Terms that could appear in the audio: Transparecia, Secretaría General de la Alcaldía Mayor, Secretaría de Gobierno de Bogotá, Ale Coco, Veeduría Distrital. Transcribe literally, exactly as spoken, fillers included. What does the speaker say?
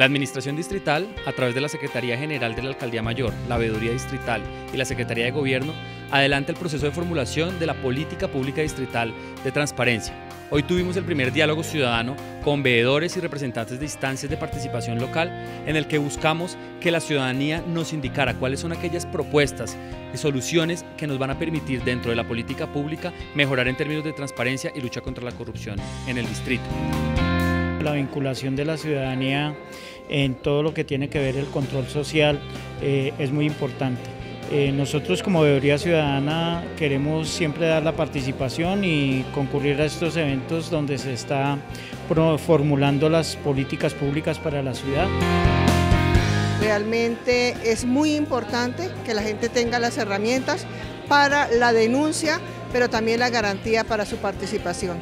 La Administración Distrital, a través de la Secretaría General de la Alcaldía Mayor, la Veeduría Distrital y la Secretaría de Gobierno, adelanta el proceso de formulación de la Política Pública Distrital de Transparencia. Hoy tuvimos el primer diálogo ciudadano con veedores y representantes de instancias de participación local, en el que buscamos que la ciudadanía nos indicara cuáles son aquellas propuestas y soluciones que nos van a permitir dentro de la política pública mejorar en términos de transparencia y lucha contra la corrupción en el distrito. La vinculación de la ciudadanía en todo lo que tiene que ver el control social eh, es muy importante. Eh, nosotros como Veeduría Ciudadana queremos siempre dar la participación y concurrir a estos eventos donde se está formulando las políticas públicas para la ciudad. Realmente es muy importante que la gente tenga las herramientas para la denuncia, pero también la garantía para su participación.